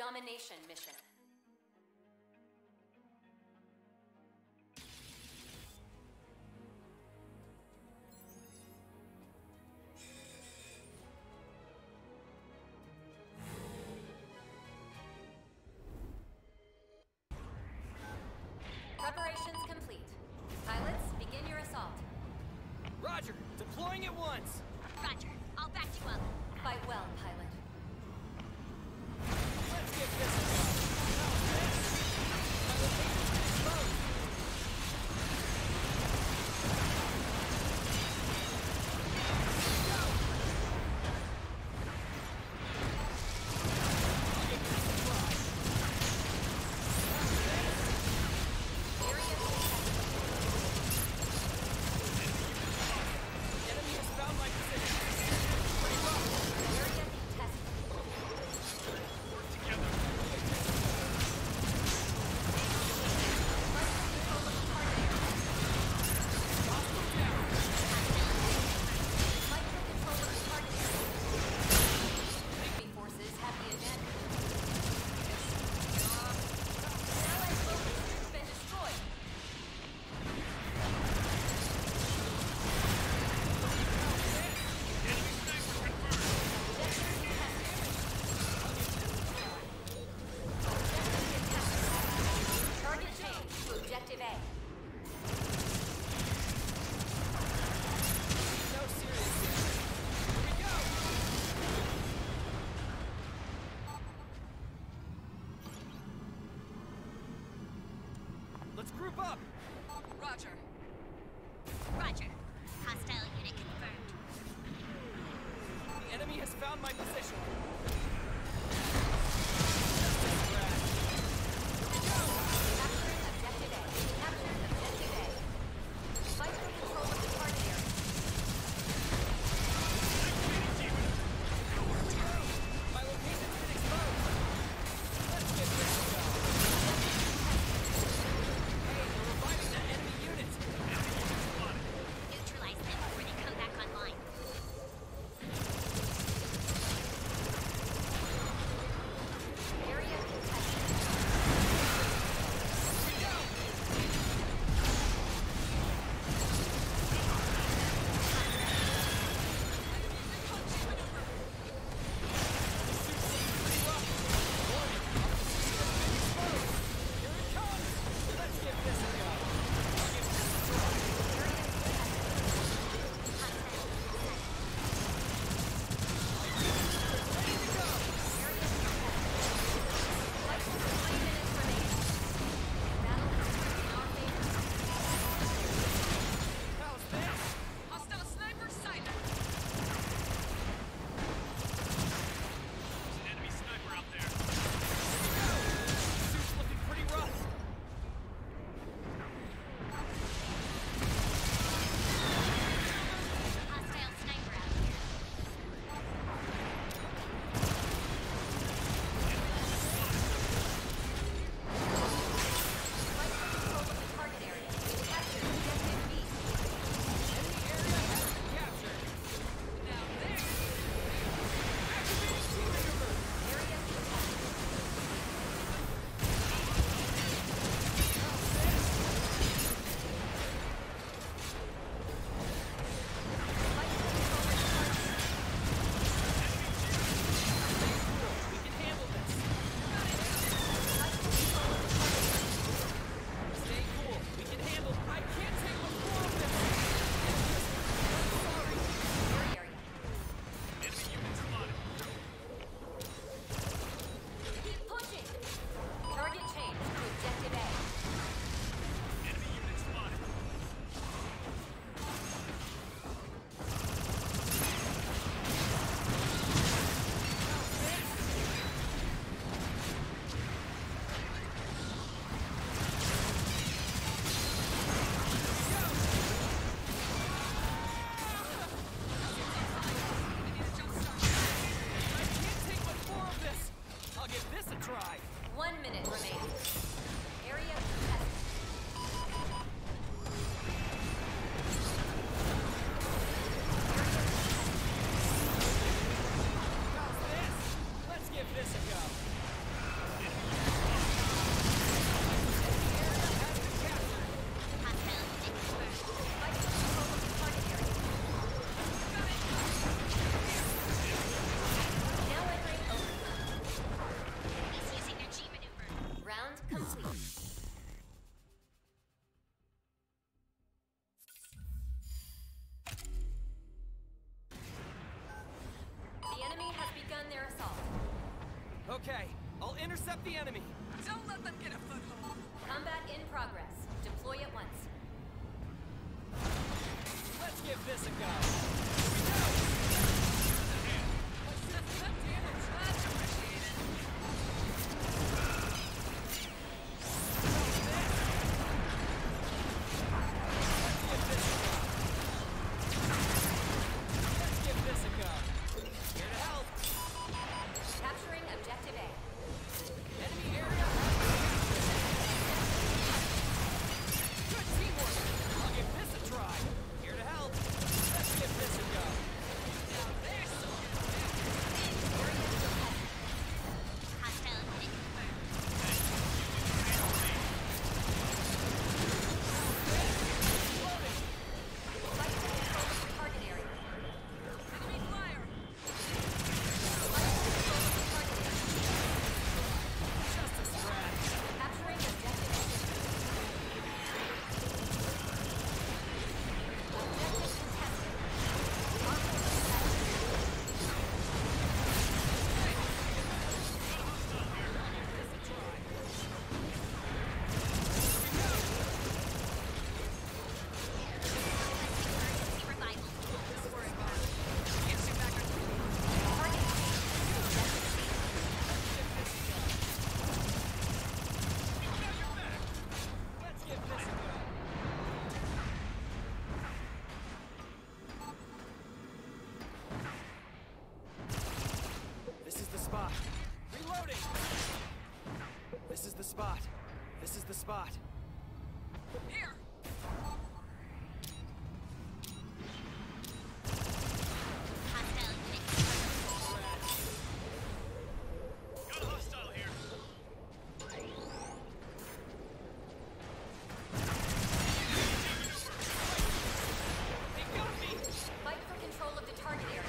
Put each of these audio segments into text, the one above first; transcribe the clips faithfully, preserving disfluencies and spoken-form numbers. domination mission. Preparations complete. Pilots, begin your assault. Roger, deploying at once. Roger, I'll back you up. Fight well, pilot. Let's get this done. Now, man. Let's group up! Roger. Roger. Hostile unit confirmed. The enemy has found my position. This a go. okay. I'll intercept the enemy. Don't let them get a foothold. Combat in progress. Deploy at once. Let's give this a go. Spot. This is the spot. Here. Got a hostile here. They got me. Fight for control of the target area.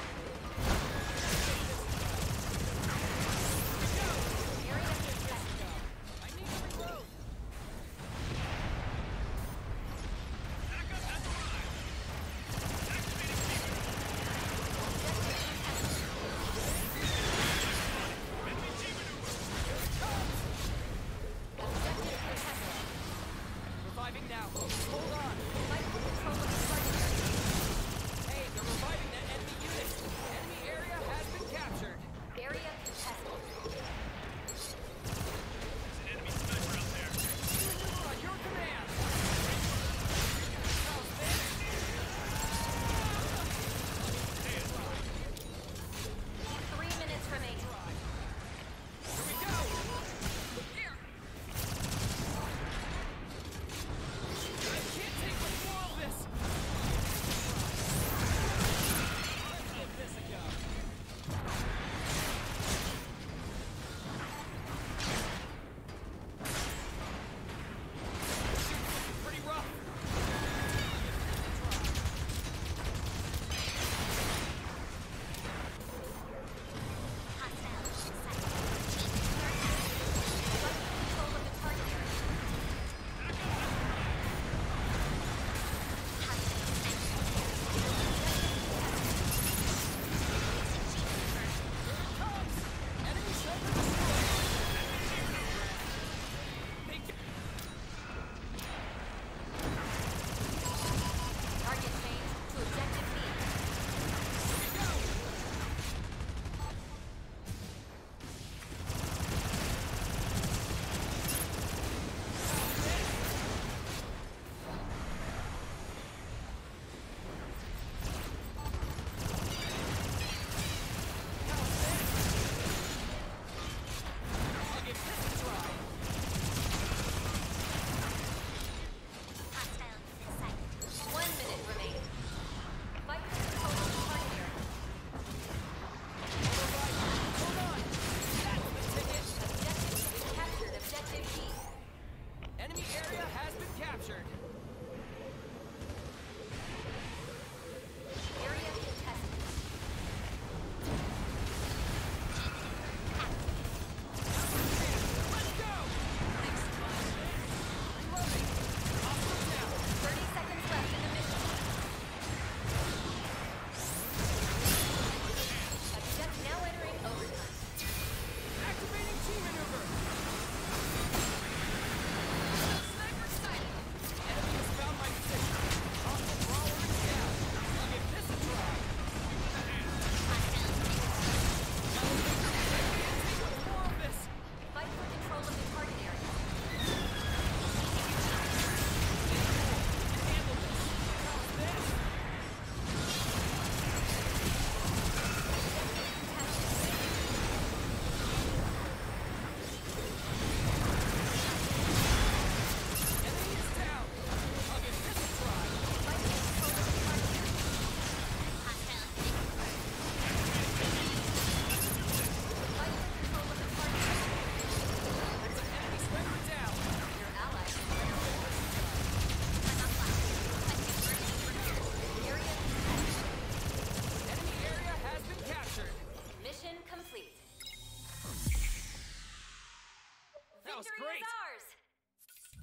That was great! Ours.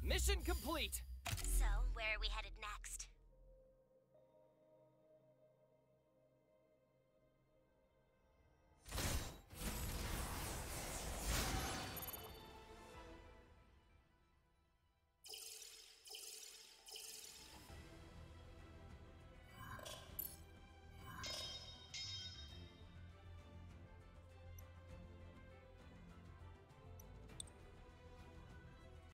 Mission complete! So, where are we headed next?